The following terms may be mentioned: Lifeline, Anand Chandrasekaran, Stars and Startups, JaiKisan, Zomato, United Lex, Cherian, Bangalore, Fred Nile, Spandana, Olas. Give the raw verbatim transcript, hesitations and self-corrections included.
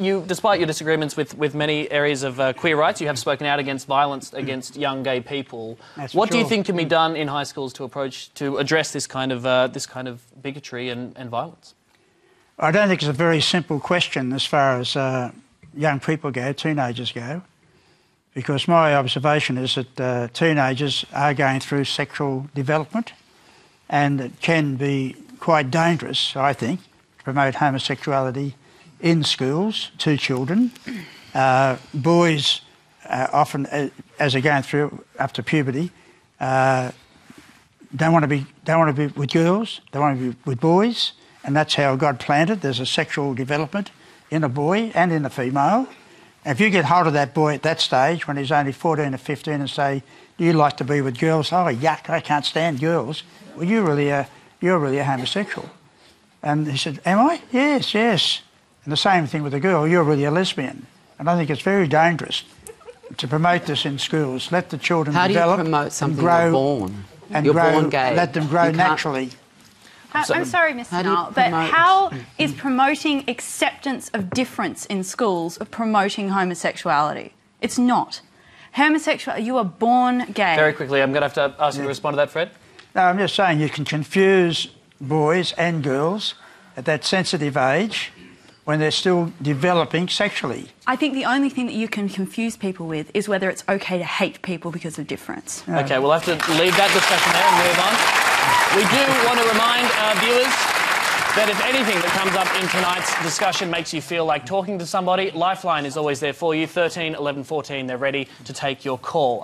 you, despite your disagreements with, with many areas of uh, queer rights, you have spoken out against violence against young gay people. That's what sure. do you think can be done in high schools to approach to address this kind of uh, this kind of bigotry and, and violence? I don't think it's a very simple question as far as uh, young people go, teenagers go, because my observation is that uh, teenagers are going through sexual development, and it can be quite dangerous, I think, to promote homosexuality in schools to children. Uh, boys uh, often, uh, as they're going through up to puberty, uh, don't want to be don't want to be with girls. They want to be with boys, and that's how God planted. There's a sexual development in a boy and in a female. And if you get hold of that boy at that stage, when he's only fourteen or fifteen, and say, "Do you like to be with girls?" "Oh, yuck! I can't stand girls." "Well, you really are. You're really a homosexual." And he said, "Am I?" "Yes, yes." And the same thing with a girl, "You're really a lesbian." And I think it's very dangerous to promote this in schools. Let the children How develop do you promote something and grow, born? And you're grow, born gay. Let them grow naturally. How, I'm sorry, Mister Nile, but how is promoting acceptance of difference in schools promoting homosexuality? It's not. Homosexuality, you are born gay. Very quickly, I'm going to have to ask you yeah. to respond to that, Fred. No, I'm just saying you can confuse boys and girls at that sensitive age when they're still developing sexually. I think the only thing that you can confuse people with is whether it's OK to hate people because of difference. No. OK, we'll have to leave that discussion there and move on. We do want to remind our viewers that if anything that comes up in tonight's discussion makes you feel like talking to somebody, Lifeline is always there for you. thirteen, eleven, fourteen, they're ready to take your call.